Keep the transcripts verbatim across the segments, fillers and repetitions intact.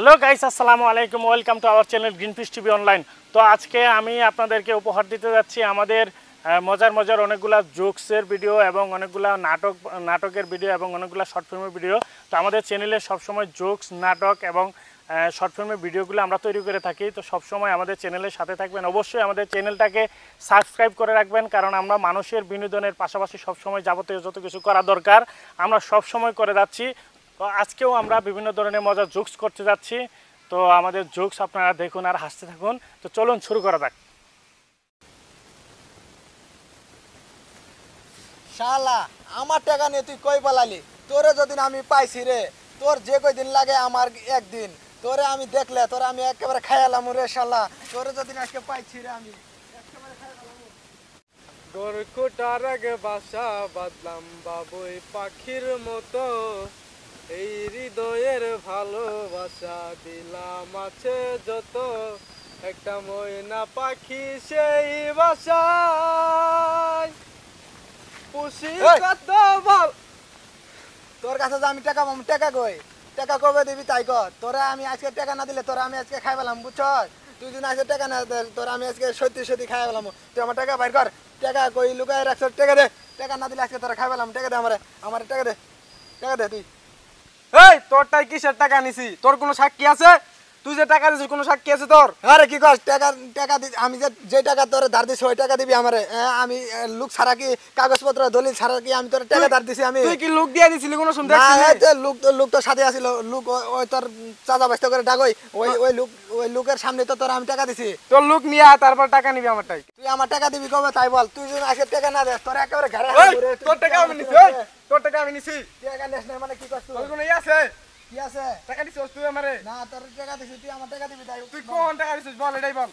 Hello guys अस्सलामु आलैकुम welcome to our channel green fish TV online. तो आज के आमी आपनादेरके उपहार दिते जाচ্ছি আমাদের মজার মজার অনেকগুলা জোকসের ভিডিও এবং অনেকগুলা নাটক নাটকের ভিডিও এবং অনেকগুলা শর্ট ফিল্মের ভিডিও। তো আমাদের চ্যানেলে সব সময় জোকস নাটক এবং শর্ট ফিল্মের ভিডিওগুলো আমরা তৈরি করে থাকি। তো সব সময় আমাদের চ্যানেলের সাথে থাকবেন, অবশ্যই আমাদের চ্যানেলটাকে সাবস্ক্রাইব করে রাখবেন, কারণ আমরা মানুষের বিনোদনের পাশাপাশি সব সময় যাবতীয় যত কিছু করা দরকার আমরা সব সময় করে যাচ্ছি। तो आज के विभिन्न धरण मजार जोक्स करते जा जोक्स अपनारा देखुन और हासते थकून। तो चलून शुरू करा जाक। शाला आमार टाका निये तुई कोई पालाली, तोरे जदिन आमी पाइछि रे, तोर जे कोई दिन लागे आमार एक दिन, तोरे आमी देखले तोरे आमी एकेबारे खाइयालामु रे शाला, तोरे जदिन आजके पाइछि रे आमी एकेबारे खाइयालामु। गोरखुटार आगे बासा बादलाम बाबुई पाखिर मतो, এই হৃদয়ের ভালোবাসা দিলাম আছে যত, একটা ময়না পাখি সেই বাসায় পুষি কত ভাল। তোর কাছে যে আমি টাকা পাবো, টাকা কই, টাকা কবে দিবি তাই কর। তোরা আমি আজকে টাকা না দিলে তোরা আমি আজকে খাই পেলাম, বুঝছস? তুই যদি আজকে টাকা না দে তোরা আমি আজকে সত্যি সত্যি খাই পেলাম। তুই আমার টাকা বাইর কর, টাকা কই লুকায় রাখছ, টাকা দে, টাকা না দিলে আজকে তোরা খাই পেলাম, টাকা দে আমারে, আমারে টাকা দে, টাকা দে। তুই এই তোরটাই কিসের টাকা নিছি, তোর কোনো সাক্ষী আছে? তুই যে টাকা দিছিস কোনো সাক্ষী আছে তোর? আরে কি কস, টাকা টাকা দি আমি যে যে টাকা তোর ধার দিছি ওই টাকা দিবি আমারে? আমি লুক ছাড়া কি কাগজপত্র দলিল ছাড়া কি আমি তোর টাকা ধার দিছি? আমি তুই কি লুক দিয়ে দিছিলি কোনো শুনতে না? এই যে লুক তো লুক তো সাথে আছিল, লুক ওই তোর চাচা ব্যস্ত করে ডাকই, ওই ওই লুক ওই লুকের সামনে তো তোর আমি টাকা দিছি। তোর লুক নিয়ে আয়, তারপর টাকা নিবি আমার টাকা। তুই আমার টাকা দিবি কবে তাই বল? তুই যদি আজকে টাকা না দে তোর একেবারে ঘরে হারে। তোর টাকা আমি নিছি, তোর টাকা আমি নিছি। টাকা নেস না মানে কি কস? তোর কোনো ই আছে? কি আছে? টাকা দিছিস তুই আমারে? না তোর টাকা দিছিস, তুই আমার টাকা দিবি তাই। তুই কোন টাকা দিছিস বল, এটাই বল।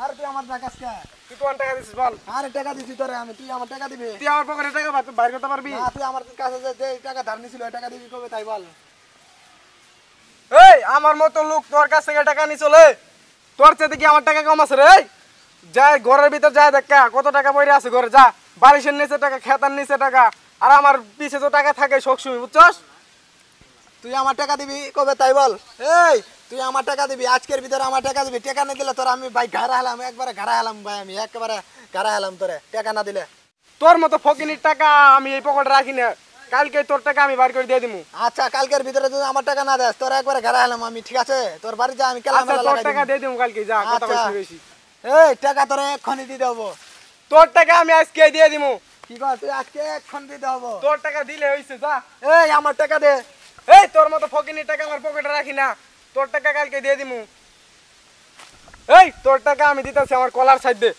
আর তুই আমার কাছে কা, তুই কোন টাকা দিছিস বল? আরে টাকা দিছিস তোরে আমি, তুই আমার টাকা দিবি? তুই আমার পকেটে টাকা বাইর করতে পারবি না? তুই আমার কাছে যে টাকা ধার নিছিল ওই টাকা দিবি কবে তাই বল? এই আমার মত লোক তোর কাছে টাকা নি চলে, তোর চেয়ে কি আমার টাকা কম আছে রে? যা ঘরের ভিতর যা দেখ কত টাকা পড়ে আছে ঘরে, যা বালিশের নিচে টাকা, খেতার নিচে টাকা, আর আমার পিছে তো টাকা থাকে সবসময়, বুঝছস? তুই আমার টাকা দিবি কবে তাই বল? এই তুই আমার টাকা দিবি আজকের ভিতরে, আমার টাকা দিবি। টাকা না দিলে তোর আমি ভাই ঘাড়া হালাম, একবারে ঘাড়া হালাম ভাই, আমি একবারে ঘাড়া হালাম তোরে টাকা না দিলে। তোর মতো ফকিনির টাকা আমি এই পকেটে রাখি না, কালকে তোর টাকা আমি বাইর করে দিয়ে দিমু। আচ্ছা কালকের ভিতরে যদি আমার টাকা না দেস তোর একবারে ঘাড়া হালাম আমি, ঠিক আছে? তোর বাড়ি যা, আমি কালকে তোর টাকা দিয়ে দিমু, কালকে যা, কথা বলছি। এই টাকা তোরে এক্ষুনি দিয়ে দেবো, তোর টাকা আমি আজকে দিয়ে দিমু। কি কর? তুই আজকে এক্ষুনি দিয়ে দেবো, তোর টাকা দিলে হইছে, যা। এই আমার টাকা দে। এই তোর মতো ফকিনির টাকা আমার পকেটে রাখি না, তোর টাকা কালকে দিয়ে দিমু। এই তোর টাকা আমি দিতেছি, আমার কলার সাইড দে।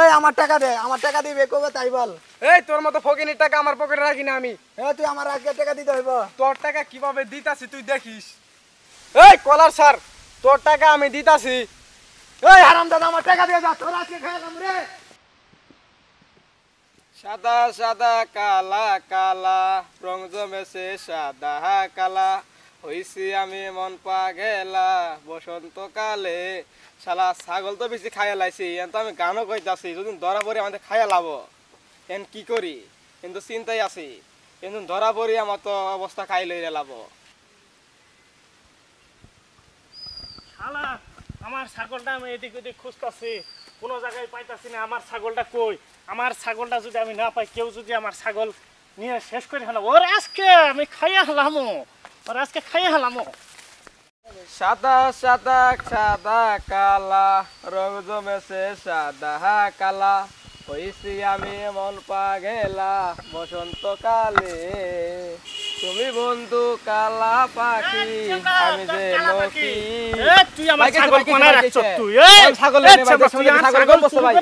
এই আমার টাকা দে, আমার টাকা দিবি কবে তাই বল? এই তোর মতো ফকিনির টাকা আমার পকেটে রাখি না আমি। এই তুই আমার আজকে টাকা দিতে হইব। তোর টাকা কিভাবে দিতাছি তুই দেখিস। এই কলার স্যার তোর টাকা আমি দিতাছি। এই হারামজাদা আমার টাকা দিয়ে যা, তোর আজকে খাইলাম রে। সাদা সাদা কালা কালা রং জমেছে সাদা কালা, হইছি আমি মন পাগলা বসন্তকালে। শালা ছাগল তো বেশি খাইয়া লাইছি, এখন তো আমি গানও কইতাছি, যদি ধরা পড়ি আমাদের খাইয়া লাভ। এখন কি করি কিন্তু চিন্তাই আছি, এখন ধরা পড়ি আমার তো অবস্থা খাই লইয়া লাভ। শালা আমার ছাগলটা আমি এদিক ওদিক খুঁজতাছি, কোনো জায়গায় পাইতাছি না। আমার ছাগলটা কই? আমার ছাগলটা যদি আমি না পাই, কেউ যদি আমার ছাগল নিয়ে শেষ করে ফেলো, ওর আজকে আমি খাইয়া হলামো, ওর আজকে খাইয়া হলামো। সাদা সাদা সাদা কালা রং জমেছে সাদা কালা, হইছি আমি মন পাগলা বসন্তকালে। তুমি বন্ধু কালা পাখি আমি যে লকি। এ তুই আমার ছাগল কোনায় রাখছ তুই? এ ছাগল কোনায় রাখছ, ছাগল কোন বসে ভাই?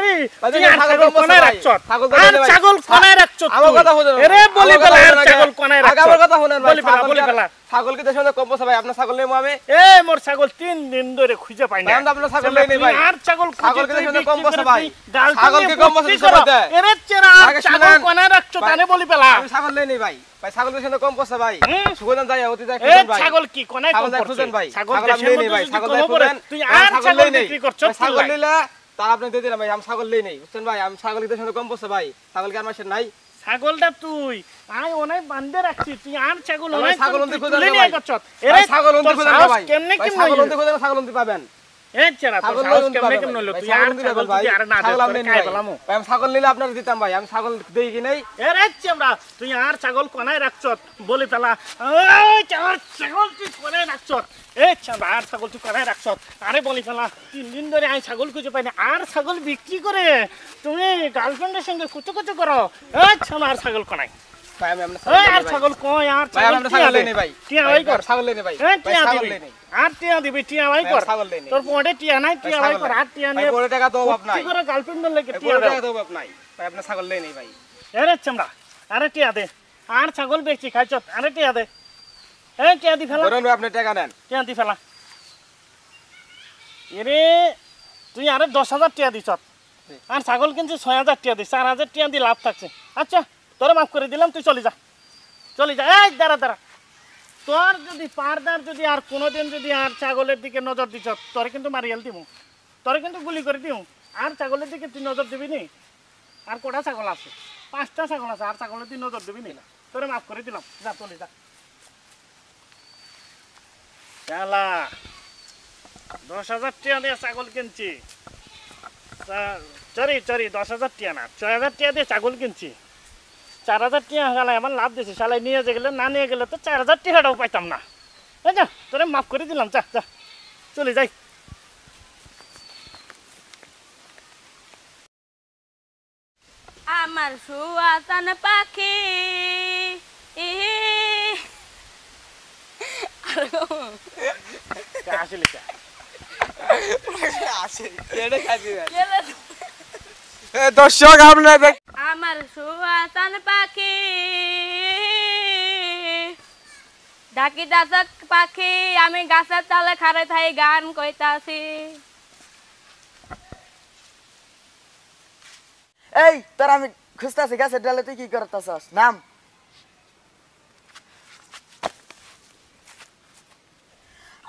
তুই ছাগল কোনায় রাখছ, ছাগল কোনায় রাখছ, ছাগল কোনায় রাখছ। আমার কথা শুনো আরে, বলি বলা ছাগল কোনায় রাখছ, আমার কথা শুনো বলি বলা বলি বলা। ছাগল কি দেশে কম বসে ভাই? আপনার ছাগল নেই আমি। এ মোর ছাগল তিন দিন ধরে খুঁজে পাই না। আমি আপনার ছাগল নেই ভাই। আর ছাগল ছাগল কি দেশে কম বসে ভাই? ছাগল কি কম বসে ভাই? এরে চেরা ছাগল কোনায় রাখছ তানে বলি বলা। আমি ছাগল নেই ভাই ভাই, ছাগল দেশে কম বসে ভাই। সুগদান যাই অতি যাই ভাই। ছাগল কি কোনায় কম বসে ভাই? ছাগল নেই ভাই, ছাগল দেন। তুই আর ছাগল বিক্রি করছ? ছাগল নিলে তা আপনি দিয়ে দিলাম ভাই, আমি ছাগল নেই। বুঝছেন ভাই, আমি ছাগল কি দেশে কম বসে ভাই? ছাগল কি আমার সাথে নাই? ছাগলটা তুই আই ওনাই বাঁধে রাখছিস তুই আর ছাগল ওনাই ছাগল ওনতে খোঁজা না ভাই এ ছাগল ওনতে খোঁজা না ভাই কেমনে কেমনে ছাগল ওনতে খোঁজা ছাগল ওনতে পাবেন এ ছাড়া ছাগল কেমনে কেমনে হলো তুই আর ছাগল তুই আর না ছাগল আমি খাই বলামু ভাই আমি ছাগল নিলে আপনারে দিতাম ভাই আমি ছাগল দেই কি নাই এ রে চামড়া তুই আর ছাগল কোনায় রাখছস বলি ফেলা ওই চার ছাগল তুই কোনায় রাখছস এ চামড়া আর ছাগল তুই কোনায় রাখছস আরে বলি ফেলা তিন দিন ধরে আই ছাগল খুঁজে পাই না আর ছাগল বিক্রি করে তুমি গার্লফ্রেন্ডের সঙ্গে কত কত করো এ চামড়া আর ছাগল কোনায় ভাই আমি আমরা ছাগল আর ছাগল কোয় আর ভাই আমরা ছাগল লেনে ভাই টিয়া ভাই কর ছাগল লেনে ভাই ভাই ছাগল লেনে আর টিয়া দিবি টিয়া ভাই কর ছাগল লেনে তোর পড়ে টিয়া নাই টিয়া ভাই কর আর টিয়া নাই পড়ে টাকা তো অভাব নাই কি করে গার্লফ্রেন্ডের লাগে টিয়া টাকা তো অভাব নাই ভাই আপনি ছাগল লেনে ভাই আরে চামড়া আরে টিয়া দে আর ছাগল বেচি খাইছত আরে টিয়া দে এ টিয়া দি ফেলা বরণ আপনি টাকা নেন টিয়া দি ফেলা এরে তুই আরে দশ হাজার টিয়া দিছত আর ছাগল কিনছিস ছয় হাজার টিয়া দি চার হাজার টিয়া দি লাভ থাকছে আচ্ছা তোর মাফ করে দিলাম তুই চলে যা চলে যা এই দাঁড়া দাঁড়া তোর যদি পারদার যদি আর কোনোদিন যদি আর ছাগলের দিকে নজর দিছ তোরে কিন্তু মারিয়াল দিমু তোরে কিন্তু গুলি করে দিমু আর ছাগলের দিকে তুই নজর দিবি নি আর কটা ছাগল আছে পাঁচটা ছাগল আছে আর ছাগলের দিকে নজর দিবি নি তোরে মাফ করে দিলাম যা চলে যা শালা দশ হাজার টিয়া দিয়ে ছাগল কিনছি চরি চরি দশ হাজার টিয়া না ছয় হাজার টিয়া দিয়ে ছাগল কিনছি চার হাজার টিয়া শালায় আমার লাভ দিয়েছে শালায় নিয়ে যে গেলে না নিয়ে গেলে তো চার হাজার টিয়াটাও পাইতাম না তাই না তোরে মাফ করে দিলাম যা যা চলে যাই আমার সুয়াতন পাখি আসলে দর্শক আপনার আমার সুয়াতন পাখি ডাকি দাসক পাখি আমি গাছের তলে খাড়ে থাই গান কইতাছি এই তোর আমি খুঁজতাছি গাছের ডালে তুই কি করতাছস নাম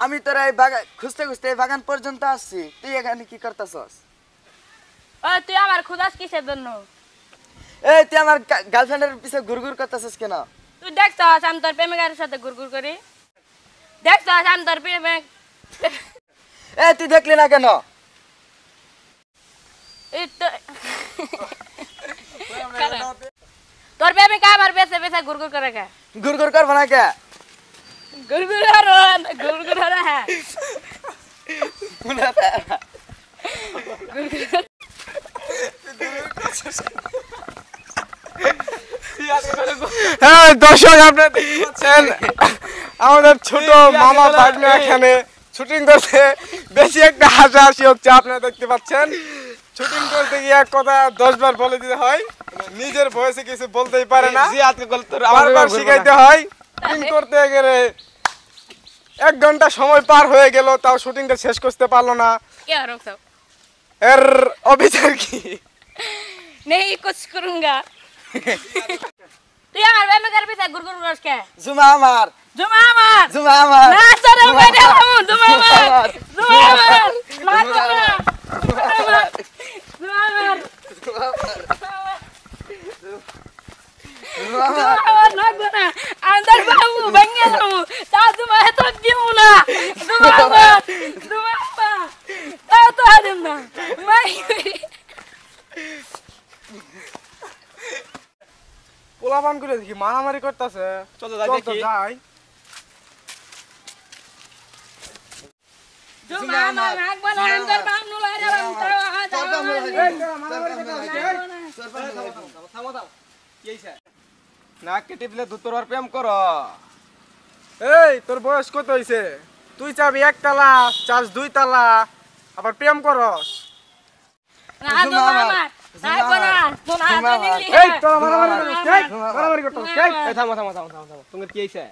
আমি তোর এই বাগান খুঁজতে খুঁজতে এই বাগান পর্যন্ত আসছি তুই এখানে কি করতাছস ও তুই আমার খুদাস কিসের জন্য এই তুই আমার গার্লফ্রেন্ডের পিছে ঘুরঘুর করতেছিস কেন তুই দেখছস আমি তোর প্রেমিকার সাথে ঘুরঘুর করি দেখছস আমি তোর প্রেমিক এই তুই দেখলি না কেন এই তো তোর প্রেমিক আমার বেছে বেছে ঘুরঘুর করে কে ঘুরঘুর করব না কে ঘুরঘুর আর ঘুরঘুর আর হ্যাঁ ঘুরঘুর হ্যাঁ দর্শক আপনারা দেখছেন আমাদের ছোট মামা ভাগ্নে এখানে শুটিং করতে বেশি একটা হাসাহাসি হচ্ছে আপনারা দেখতে পাচ্ছেন শুটিং করতে গিয়ে কথা দশ বার বলে দিতে হয় নিজের ভয়েসে কিছু বলতেই পারে না বারবার শিখাইতে হয় শুটিং করতে গেলে এক ঘন্টা সময় পার হয়ে গেল তাও শুটিংটা শেষ করতে পারলো না এর অবিচার কি नहीं कुछ करूंगा तू यार वे में कर भी से गुरगुर रश के जुमामार जुमामार जुमामार ना सर मैं दे हूं जुमामार जुमामार जुमामार जुमामार जुमामार जुमामार ना गुना अंदर बाबू बंगे हूं ता जुमा तो क्यों ना जुमामार जुमामार ता तो आदम ना मैं পোলাপান করে দেখি মারামারি করতেছে চল যাই দেখি যাই যো মামা নাক বলা আন্দর বাম নো লইরা বাম তাও আ যাও মারামারি করতেছে থামো দাও এইসা নাক কেটেলে দুতরবার প্রেম কর এই তোর বয়স কত হইছে তুই চাবি এক তালা চাস দুই তালা আবার প্রেম করস না তো মামা নাই বনা তোনা নিলি এই তো মারামারি করছিস মারামারি করছিস এই থামো থামো থামো থামো তুমি কি হইছে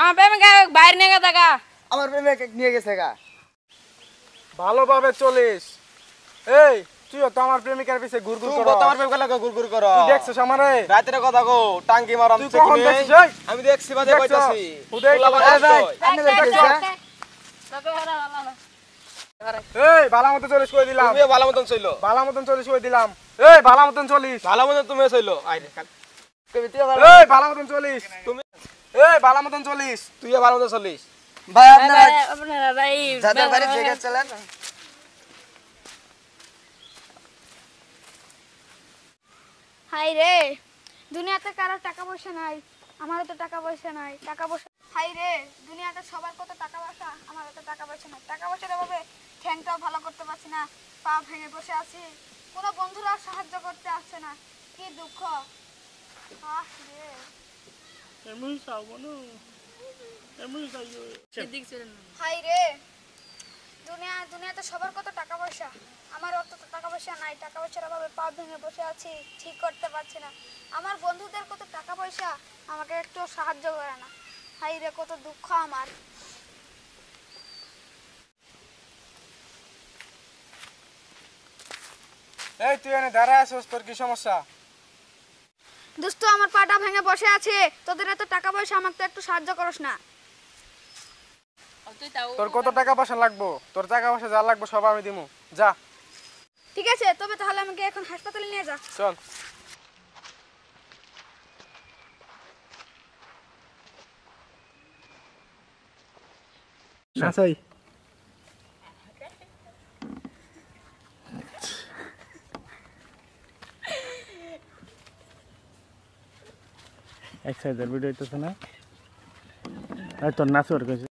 আমার প্রেমিক বাইরে নিয়ে গেছেগা আমার প্রেমিক নিয়ে গেছেগা ভালোভাবে চলিস এই তুই তো আমার প্রেমিকার পিছে ঘুরঘুর কর তুই তো আমার প্রেমিকার লাগা ঘুরঘুর কর তুই দেখছস আমারে রাতের কথা গো টাঙ্গি মারাম তুই কোন দেখছিস আমি দেখছি বাজে কইতাছি উদয় ভাই আপনি দেখছিস তবে হারা হালা এই ভালো মত চলিস কই দিলাম তুমি ভালো মত চলিস ভালো মত চলিস কই দিলাম এই ভালো মত চলিস ভালো মত তুমি চলিস আইরে ঠ্যাংটাও ভালো করতে পারছি না, পা ভেঙে বসে আছি, কোনো বন্ধুরা সাহায্য করতে আসছে না, কি দুঃখ। আমার বন্ধুদের কত টাকা পয়সা, আমাকে একটু সাহায্য করে না, হাই রে কত দুঃখ আমার। এই তুই এনে দাঁড়া আছিস, তোর কি সমস্যা? দোস্ত আমার পাটা ভেঙে বসে আছে, তোদের এত টাকা পয়সা, আমাকে তো একটু সাহায্য করিস না। তোর কত টাকা পয়সা লাগবে? তোর টাকা পয়সা যা লাগবে সব আমি দিমু, যা। ঠিক আছে, তবে তাহলে আমাকে এখন হাসপাতালে নিয়ে যা, চল। নাসাই एक्सरसाइजर वीडियो तो सुना है तो ना सोर कैसे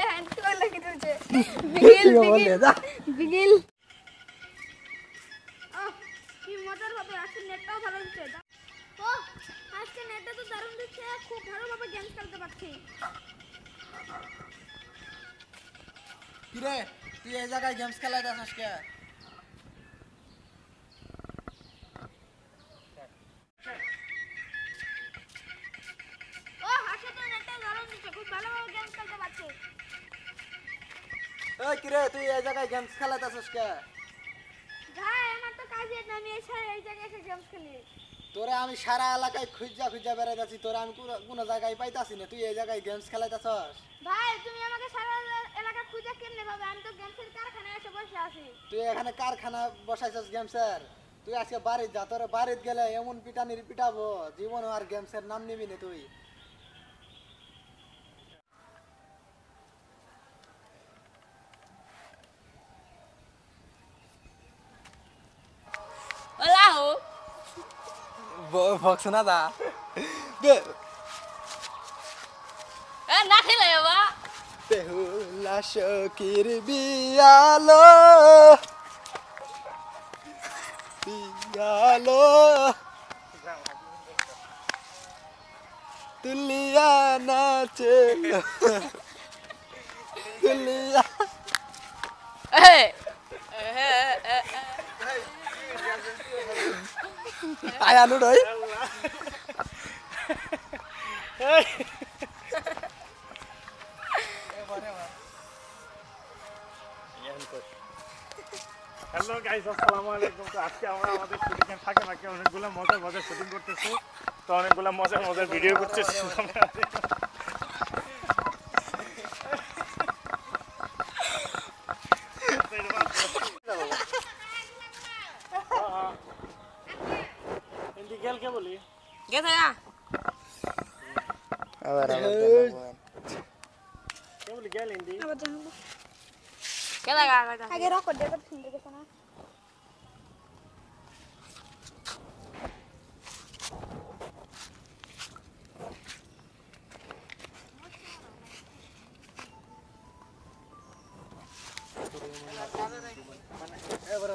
ए अंकल लगी तुझे बिगिल बिगिल बिगिल ओ की मोटर बाबा आज नेटটা ভালো দিছে ও আজকে নেটটা তো দারুণ দিছে খুব ভালো ভাবে গেম খেলতে পারছি। কিরে তুই এই জায়গায় গেমস খেলাইতাছিস কে? ও হাসে তো নেটটা ধরন দিছে খুব ভালো ভালো গেমস খেলতে পারছিস। এই কিরে তুই এই জায়গায় গেমস খেলাইতাছিস কে? ভাই আমার তো কাজে নামি এসে এই জায়গায় এসে গেমস খেলি। তোরা আমি সারা এলাকায় খুঁজা খুঁজা বেড়াইতাছি, তোরা আমি কোনো জায়গায় পাইতাছি না, তুই এই জায়গায় গেমস খেলাইতাছস। ভাই তুমি আমাকে সারা এলাকা খুঁজা কেমনে পাবে? আমি তো গেমসের কারখানায় এসে বসে আছি। তুই এখানে কারখানা বসাইছস গেমসের? তুই আজকে বাড়িতে যা, তোর বাড়িতে গেলে এমন পিটানির পিটাবো জীবনে আর গেমসের নাম নিবি না তুই। বক্সনা দা দে এ না খেলেবা তেহু লাশকির বিয়ালো বিয়ালো তুলিয়া নাচে তুলিয়া এ এ এ আয় আনু রই এই এবারে মা ইয়ান কর। হ্যালো গাইস আসসালামু আলাইকুম। তো আজকে আমরা আমাদের শুটিং থাকে থাকে অনেকগুলো মজার মজার শুটিং করতেছি, তো অনেকগুলো মজার মজার ভিডিও করতেছি আমরা। आगे रखो देखो सुंदर के सुना ए बरे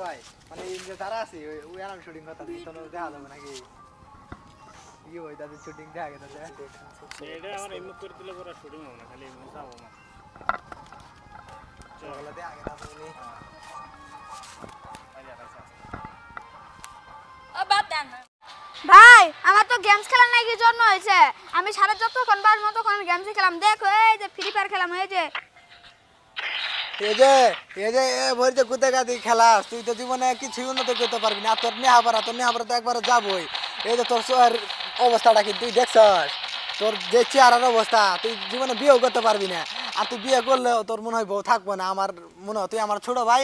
भाई माने इनके तारा से उ आराम शूटिंग करता तो देखा दो ना कि ये होय दादा शूटिंग दे आगे दादा एडे और इमो कर दिले पूरा शूटिंग हो ना खाली इमो जाओ ना चलो दे आगे ভাই। আমার তো গেমস খেলার নাকি জন্য হয়েছে, আমি সারা যতক্ষণ বার মতো কোন গেমসই খেলাম। দেখো এই যে ফ্রি ফায়ার খেলাম, এই যে এই যে এই যে এ ভরি যে কুদাগাদি খেলাস, তুই তো জীবনে কিছুই উন্নত করতে পারবি না। তোর নেহাবরা তোর নেহাবরা তো একবার যাবই। এই যে তোর শহর অবস্থাটা কি তুই দেখছস? তোর যে চেহারার অবস্থা, তুই জীবনে বিয়ে করতে পারবি না। আর তুই বিয়ে করলে তোর মনে হয় বউ থাকবো না। আমার মনে হয় তুই আমার ছোট ভাই,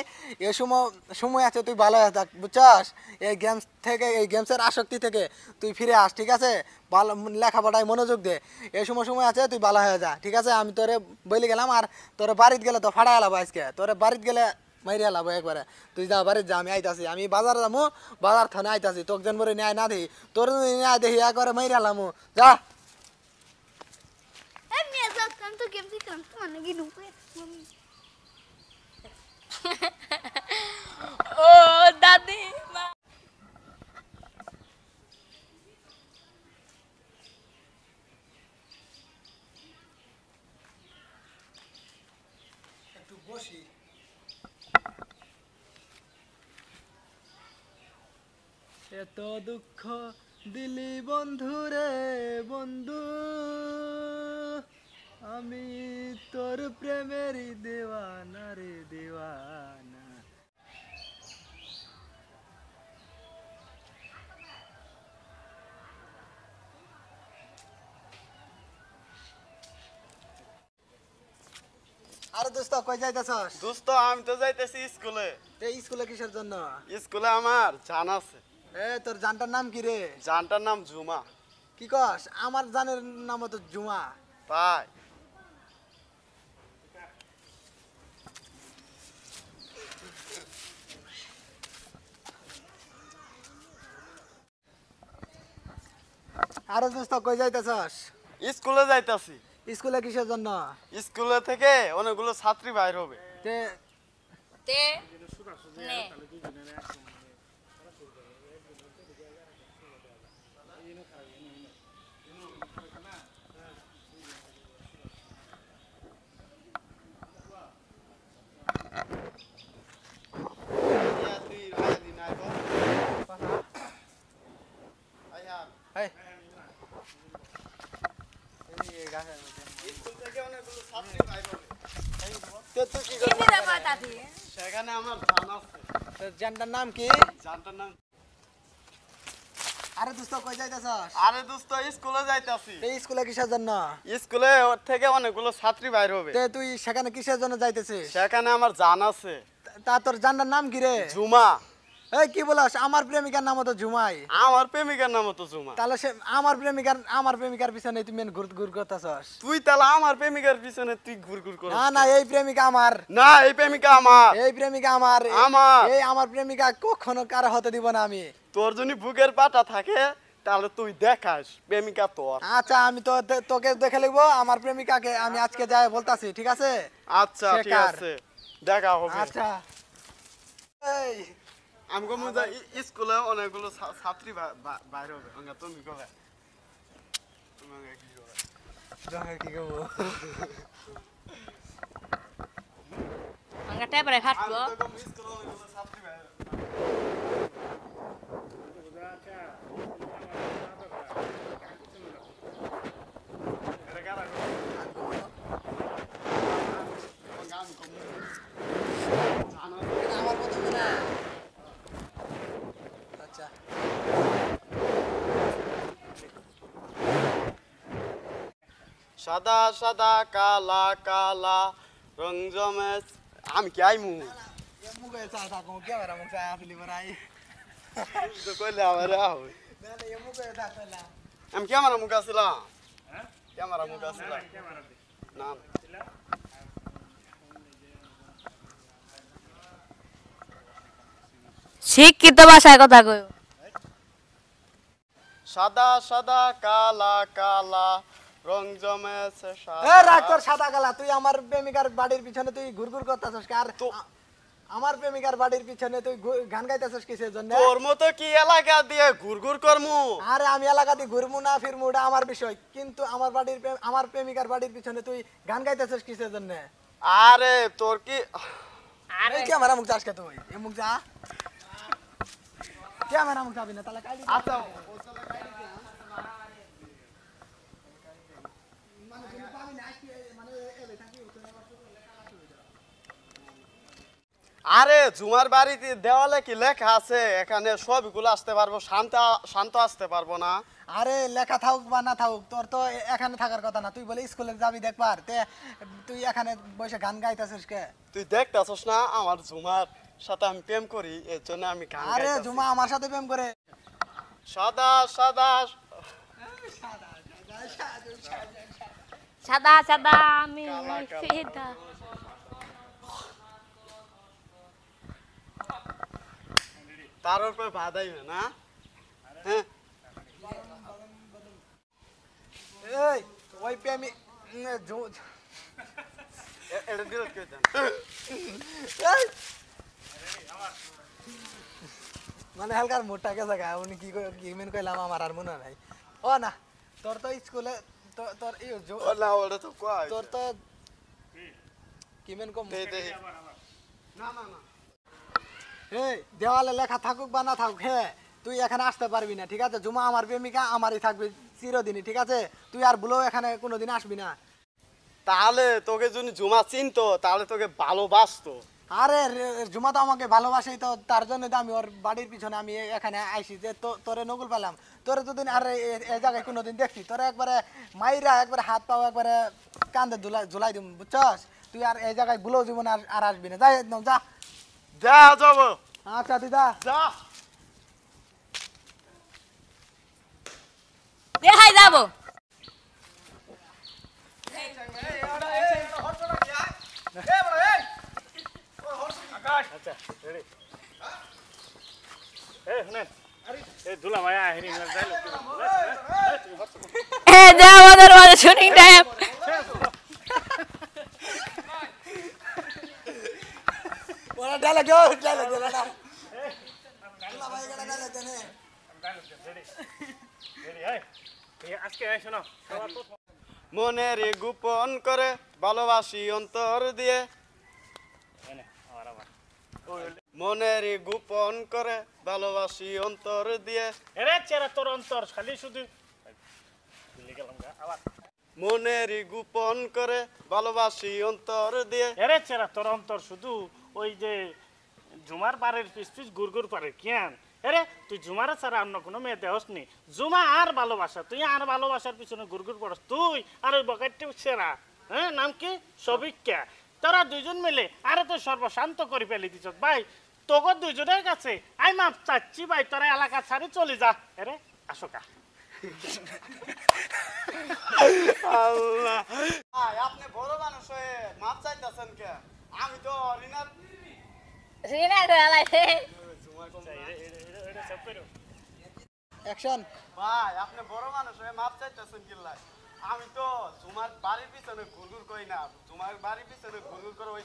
এ সময় সময় আছে তুই ভালো থাক, বুঝছস? এই গেমস থেকে, এই গেমসের আসক্তি থেকে তুই ফিরে আস, ঠিক আছে? ভালো লেখাপড়ায় মনোযোগ দে, এ সময় সময় আছে তুই ভালো হয়ে যা, ঠিক আছে? আমি তোরে বলে গেলাম। আর তোরে বাড়িতে গেলে তো ফাড়া এলাবো, আজকে তোরে বাড়িতে গেলে মাইরিয়া লাভ একবারে। তুই যা বাড়িতে যা, আমি আইতাছি। আমি বাজারে যাবো, বাজার থানে আইতাছি। তোর জন্য ন্যায় না দেখি, তোর ন্যায় দেখি একবারে মাইরিয়া লামো, যা। तो गेम से कम तो मानेगी नूपुर मम्मी। ओ दादी माँ तू बोशी ये तो दुख दिली बंधुरे बंधु আমি তোর প্রেমের দেওয়ানা রে দেওয়ানা। আরে দোস্ত কই যাইতাছস? দোস্ত আমি তো যাইতেছি স্কুলে। তে স্কুলে কিসের জন্য? স্কুলে আমার জান আছে। এ তোর জানটার নাম কি রে? জানটার নাম জুমা। কি কস? আমার জানের নাম তো জুমা। তাই আরে দোস্ত কই যাইতাছস? স্কুলে যাইতাছি। স্কুলে কিসের জন্য? স্কুলে থেকে অনেকগুলো ছাত্রী বাইর হবে। তে তে নে জানটার নাম কি? জানটার নাম। আরে দোস্ত কই যাইতাছস? আরে দোস্ত স্কুলে যাইতাছি। এই স্কুলে কিসের জন্য? স্কুলে ওর থেকে অনেকগুলো ছাত্রী বাইর হবে। তে তুই সেখানে কিসের জন্য যাইতেছিস? সেখানে আমার জান আছে। তা তোর জানটার নাম কি রে? জুমা। এই কি বলস? আমার প্রেমিকার নাম তো জুমাই। আমার প্রেমিকার নাম তো জুমা। তাহলে সে আমার প্রেমিকার, আমার প্রেমিকার পিছনে তুই মেন ঘুর ঘুর করতাছস। তুই তাহলে আমার প্রেমিকার পিছনে তুই ঘুর ঘুর করছিস। না না, এই প্রেমিকা আমার। না এই প্রেমিকা আমার। এই প্রেমিকা আমার। আমার এই আমার প্রেমিকা কখনো কারো হতে দিব না আমি। তোর যদি বুকের পাটা থাকে তাহলে তুই দেখাস প্রেমিকা তোর। আচ্ছা আমি তো তোকে দেখে লিখবো। আমার প্রেমিকাকে আমি আজকে যাই বলতাছি, ঠিক আছে? আচ্ছা ঠিক আছে, দেখা হবে। আচ্ছা এই আমগো মুজা স্কুলে অনেকগুলো ছাত্রী বাইরে হবে। অঙ্গা তুমি কবে তুমি কি করবে? জানা কি করব অঙ্গা টেপরে ফাটবো। আমগো স্কুলে অনেকগুলো ছাত্রী বাইরে। আচ্ছা এর গারা অঙ্গা আমগো জানো এটা আমার কথা না। সাদা সাদা কালা কালা রং জমে। আমি কি আইমু এমুকে সাদা কোন কি বেরা মুখ সাদা ফিলি বরাই তো কইলে আমারে আও না না এমুকে সাদা কইলা। আমি ক্যামেরা মুখ আসিলা। হ্যাঁ ক্যামেরা মুখ আসিলা। ক্যামেরা না আসিলা। শিক্ষিত ভাষায় কথা কই। সাদা সাদা কালা কালা রং জমেছে। এ রাখ তোর সাদা কালা। তুই আমার প্রেমিকার বাড়ির পিছনে তুই ঘুরঘুর করতাছস কার? আমার প্রেমিকার বাড়ির পিছনে তুই গান গাইতাছস কিসের জন্য? তোর মতো কি এলাকা দিয়ে ঘুরঘুর করমু? আরে আমি এলাকা দিয়ে ঘুরমু না ফিরমু, এটা আমার বিষয়। কিন্তু আমার বাড়ির, আমার প্রেমিকার বাড়ির পিছনে তুই গান গাইতাছস কিসের জন্য? আরে তোর কি আরে ক্যামেরা মুখ যাস কে তুই? এ মুখ যা। ক্যামেরা মুখ যাবি না তাহলে কাইলি। আচ্ছা আরে জুমার বাড়িতে দেওয়ালে কি লেখা আছে? এখানে সবগুলো আসতে পারবো, শান্ত শান্ত আসতে পারবো না। আরে লেখা থাকুক বা না থাকুক তোর তো এখানে থাকার কথা না, তুই বলে স্কুলে যাবি দেখবার তে তুই এখানে বসে গান গাইতেছিস কে? তুই দেখতেছিস না আমার জুমার সাথে আমি প্রেম করি এর জন্য আমি গান। আরে জুমা আমার সাথে প্রেম করে? সাদা সাদা সাদা সাদা সাদা আমি ফিদা। তার উপর বাধাই না হ্যাঁ। এই ওই পে আমি জো এটা ডিলিট করে দেন। এই মানে হালকা মোটা কে জায়গা উনি কি কি মেন কইলাম আমার আর মনে নাই। ও না তোর তো স্কুলে তোর তোর এই জো ও না ওটা তো কই তোর তো কি মেন কম না না না এই দেওয়ালে লেখা থাকুক বা না থাকুক হ্যাঁ তুই এখানে আসতে পারবি না ঠিক আছে। জুমা আমার প্রেমিকা আমারই থাকবে চিরদিনই ঠিক আছে। তুই আর ভুলেও এখানে কোনোদিন আসবি না। তাহলে তোকে যদি জুমা চিনতো তাহলে তোকে ভালোবাসতো। আরে জুমা তো আমাকে ভালোবাসেই তো, তার জন্য তো আমি ওর বাড়ির পিছনে আমি এখানে আইসি যে তো তোরে নকুল পেলাম। তোরে যদি আর এই জায়গায় কোনোদিন দেখছি তোরে একবারে মাইরা একবারে হাত পাও একবারে কান্দে ঝুলাই ঝুলাই দিব বুঝছস। তুই আর এই জায়গায় ভুলেও জীবনে আর আর আসবি না। যাই একদম যা যা যাব। আচ্ছা দিদা যা দেখাই যাব। এই আরে এই হটছড়া কি আয় এ বড় এই ও হটছড়ি আকাশ। আচ্ছা রেডি হ্যাঁ এই শুনে আরে এই দুলা মায়া হেরি না যাই লোক এ যাও ওদের ওদের শুনিং টাইম ওরা ডালা গো ডালা ডালা না দুলা ভাই গলা ডালা দেনে ডালা রেডি রেডি আয়। মনের গোপন করে ভালোবাসি অন্তর দিয়ে, মনের গোপন করে ভালোবাসি অন্তর দিয়ে, মনের গোপন করে ভালোবাসি অন্তর দিয়ে। এরে চেরা তোর অন্তর শুধু ওই যে ঝুমার পাড়ের পিস পিস গুড় গুড় পাড়ে কেন? আরে তুই জুমার ছাড়া অন্য কোনো মেয়ে দেহস নি। জুমা আর ভালোবাসা, তুই আর ভালোবাসার পিছনে গুড়গুড় পড়স তুই আর ওই বকাইটটি সেরা হ্যাঁ নাম কি সবিকা। তোরা দুইজন মিলে আরে তো সর্বশান্ত করে ফেলে দিছ ভাই। তোকে দুইজনের কাছে আমি মাপ চাচ্ছি ভাই, তোরা এলাকা ছাড়ি চলে যা। আরে আসোকা আল্লাহ ভাই আপনি বড় মানুষ হয়ে মাপ চাইতাছেন কে? আমি তো রিনা রিনা আলাইছে সারাদিন ওর সাথে লাগিয়ে থাকে। ভাই আপনি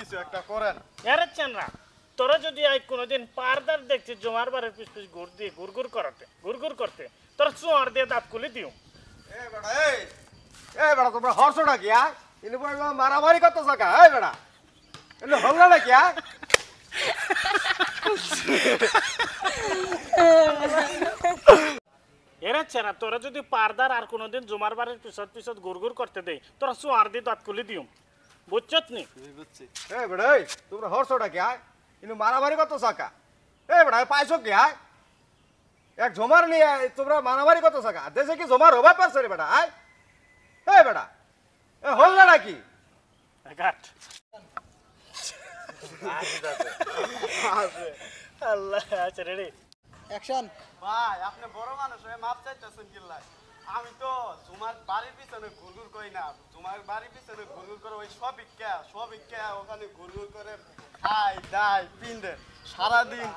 কিছু একটা করেন। তোরা যদি কোনোদিন পারদার দেখছিস জুমার বাড়ির পিছ পিছ ঘুর দিয়ে ঘুর ঘুর করাতে ঘুর ঘুর করতে তোরা চোর দিয়ে দাঁত খুলে দিও। এই বেড়া তোমরা হরসটা কি আর এনে বলবা মারামারি করতে থাকা? এই বেড়া এনে হল্লা না কি আর এরা চেনা। তোরা যদি পারদার আর কোনোদিন জুমার বাড়ির পিছত পিছত গুড়গুড় করতে দেই তোরা সোয়ার দিয়ে দাঁত খুলে দিও বুঝছত নি? বুঝছি। এই বেড়া এই তোমরা হরসটা কি আর এনে মারামারি করতে থাকা? এই বেড়া পাইছো কি আর এক জমার নিয়ে তোমরা মারামারি করতে থাকা? দেশে কি জমার হবা পারছ রে বেড়া? আয় এই বেটা এ হল্লা নাকি কাট আল্লাহ। আচ্ছা রেডি অ্যাকশন। ভাই আপনি বড় মানুষ হয়ে মাপ চাইতেছেন কিল্লা? আমি তো তোমার বাড়ির পিছনে ঘুরঘুর করি না, তোমার বাড়ির পিছনে ঘুরঘুর করে ওই সবিকা সবিকা ওখানে ঘুরঘুর করে খাই দাই পিন্দে সারাদিন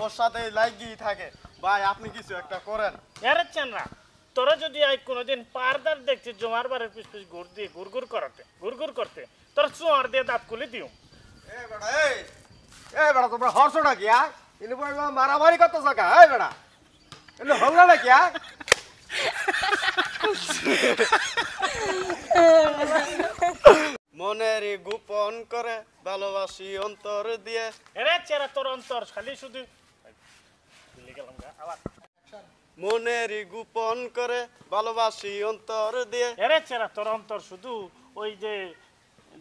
ওর সাথে লাগিয়ে থাকে। ভাই আপনি কিছু একটা করেন। এরে চেনরা তোরা যদি কোনোদিন পারদার দেখছিস জমার বাড়ির পিছ পিছ ঘুর দিয়ে ঘুর ঘুর করাতে ঘুর ঘুর করতে তোরা চোর দিয়ে দাঁত খুলে দিও। এই বেটা এই এই বেটা তোমরা হরসটা কি আর এনে বলবা মারামারি করতে থাকা? এই বেটা এনে হল্লা না কি আর মনের গোপন করে ভালোবাসি অন্তর দিয়ে। এরে চেরা তোর অন্তর খালি শুধু ভুলে গেলাম গা আবার। মনের গোপন করে ভালোবাসি অন্তর দিয়ে। এরে চেরা তোর অন্তর শুধু ওই যে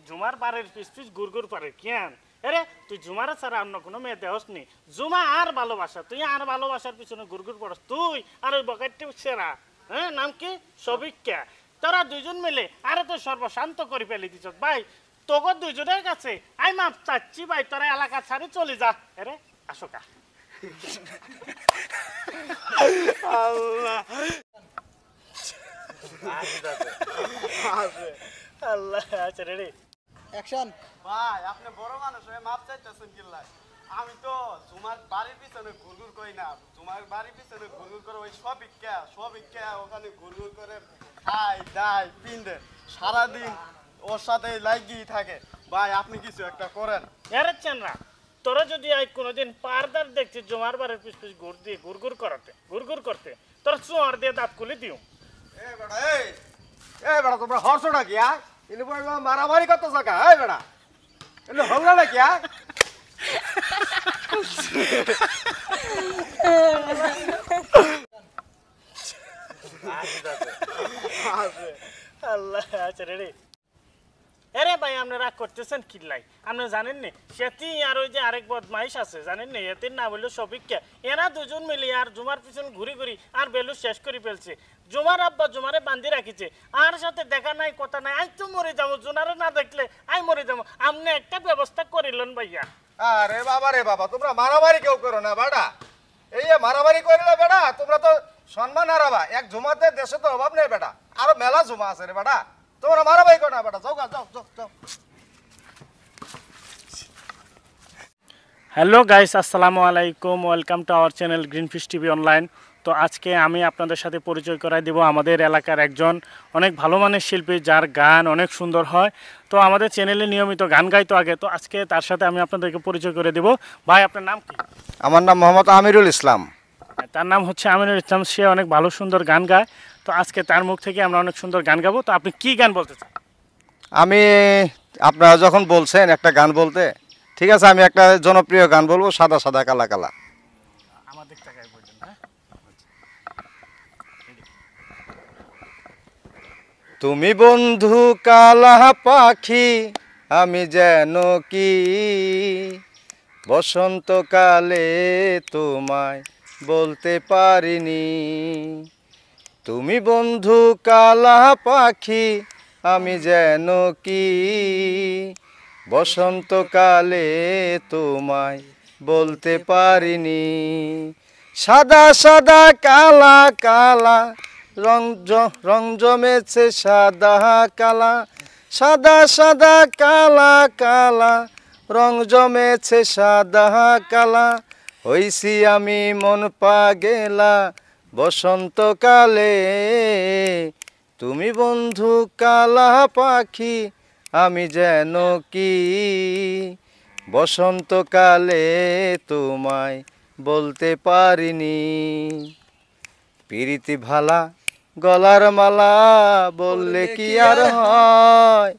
झुमार बारे पिछपिस गुर गुर पारे क्यान अरे तु झुमारा सारा अन्य कोनो मेये देहसनी झुमा आर भालोबासा तुई आर भालोबासार पिछने गुर गुर पड़स तुई आर ओई बकाइट्टी सेरा हाँ नाम की सबिक्या तोरा दुइजन मिले आरे तो सर्वशांत करे फेलिदिस भाई तोगो दुइजनेर काछे आइ माफ चाच्ची भाई तोरा एलाका छाड़े चले जा अरे आसोका সারাদিন ওর সাথে লাগিয়ে থাকে ভাই আপনি কিছু একটা করেন তোরা যদি আই কোনদিন পারদার দেখছিস জমার বাড়ির পিছ পিছ ঘুর দিয়ে ঘুর ঘুর করতে ঘুর ঘুর করতে তোর চোর দিয়ে দাঁত খুলে দিও এ বেটা এই এ বেটা তোমরা হর্ষটা কি আ ইনি বলবা মারামারি করতে থাকা এই বেটা এনে হংলা না কি আ আল্লাহ আচ্ছা রে अरे भाई हमने राग करते सन किल्लाई हमने जाने नहीं शेती यारों जे आरेक बहुत मायशा से जाने नहीं ये तीन ना बोलो शॉपिंग क्या ये ना दुजोन मिले यार जुमार पिछन घुरी घुरी यार बेलू शेष करी पहल से जुमार अब जुमारे बांधी रखी चे आर शाते देखा नहीं कोता नहीं आज तुम मोरे जाओ जुनारे ना देखले आई मोरे जाओ हमने एक तक व्यवस्था कोरी लन भैया अरे बाबा रे बाबा तुमरा मारामारी क्यों करो ना बेटा ये मारामारी कोरी ना बेटा तुमरा तो सम्मान हाराबा एक जुमाते देशे तो अभाव नहीं बेटा आरो मेला जुमा से रे बेटा তোমরা মারামারি করো না বেটা যাও যাও যাও হ্যালো গাইস আসসালামু আলাইকুম welcome to our channel green fish TV online তো আজকে আমি আপনাদের সাথে পরিচয় করাই দেব আমাদের এলাকার একজন অনেক ভালো মানের শিল্পী যার গান অনেক সুন্দর হয় তো আমাদের চ্যানেলে নিয়মিত গান গাইতো আগে তো আজকে তার সাথে আমি আপনাদেরকে পরিচয় করে দেব ভাই আপনার নাম কি আমার নাম মোহাম্মদ আমিরুল ইসলাম তার নাম হচ্ছে আমিরুল ইসলাম সে অনেক ভালো সুন্দর গান গায় तो आज के तार मुख থেকে আমরা অনেক সুন্দর গান গাবো তো আপনি কি গান বলতে চান আমি আপনারা যখন বলছেন একটা গান বলতে ঠিক আছে আমি একটা জনপ্রিয় গান বলবো সাদা সাদা কালা কালা আমাদের টাকায় বলেন হ্যাঁ তুমি বন্ধু কালা পাখি আমি যেন কি বসন্ত কালে তোমায় বলতে পারিনি তুমি বন্ধু কালা পাখি আমি যেন কি বসন্তকালে তোমায় বলতে পারিনি সাদা সাদা কালা কালা রং রং জমেছে সাদা কালা সাদা সাদা কালা কালা রং জমেছে সাদা কালা হইছি আমি মন পাগলা বসন্তকালে তুমি বন্ধু কালা পাখি আমি যেন কি বসন্তকালে তোমায় বলতে পারিনি প্রীতি ভালা গলার মালা বললে কি আর হয়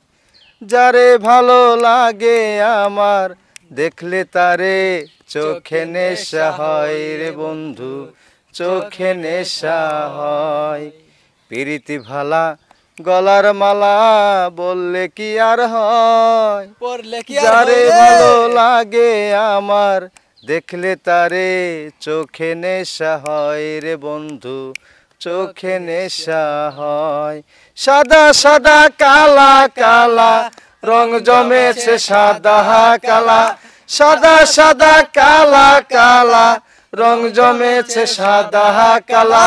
যারে ভালো লাগে আমার দেখলে তারে চোখে নেশা হয় রে বন্ধু চোখে নেশা হয় প্রীতি ভালা গলার মালা বললে কি আর হয় যারে ভালো লাগে আমার দেখলে তারে চোখে নেশা হয় রে বন্ধু চোখে নেশা হয় সাদা সাদা কালা কালা রং জমেছে সাদা কালা সাদা সাদা কালা কালা রং জমেছে সাদা কালা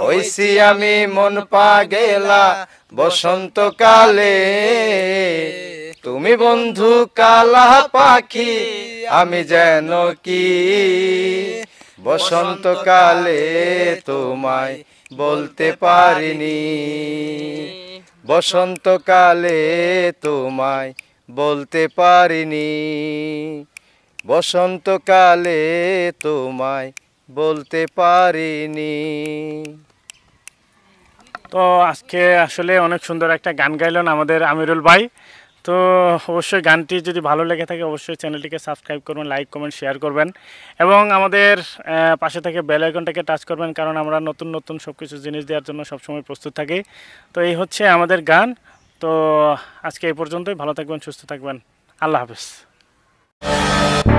হইছি আমি মন পাগলা বসন্তকালে তুমি বন্ধু কালা পাখি আমি যেন কি বসন্তকালে তোমায় বলতে পারিনি বসন্তকালে তোমায় বলতে পারিনি বসন্তকালে তোমায় বলতে পারিনি তো আজকে আসলে অনেক সুন্দর একটা গান গাইলেন আমাদের আমিরুল ভাই তো অবশ্যই গানটি যদি ভালো লেগে থাকে অবশ্যই চ্যানেলটিকে সাবস্ক্রাইব করবেন লাইক কমেন্ট শেয়ার করবেন এবং আমাদের পাশে থেকে বেল আইকনটাকে টাচ করবেন কারণ আমরা নতুন নতুন সব কিছু জিনিস দেওয়ার জন্য সবসময় প্রস্তুত থাকি তো এই হচ্ছে আমাদের গান তো আজকে এই পর্যন্তই, ভালো থাকবেন, সুস্থ থাকবেন, আল্লাহ হাফেজ।